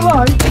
polite.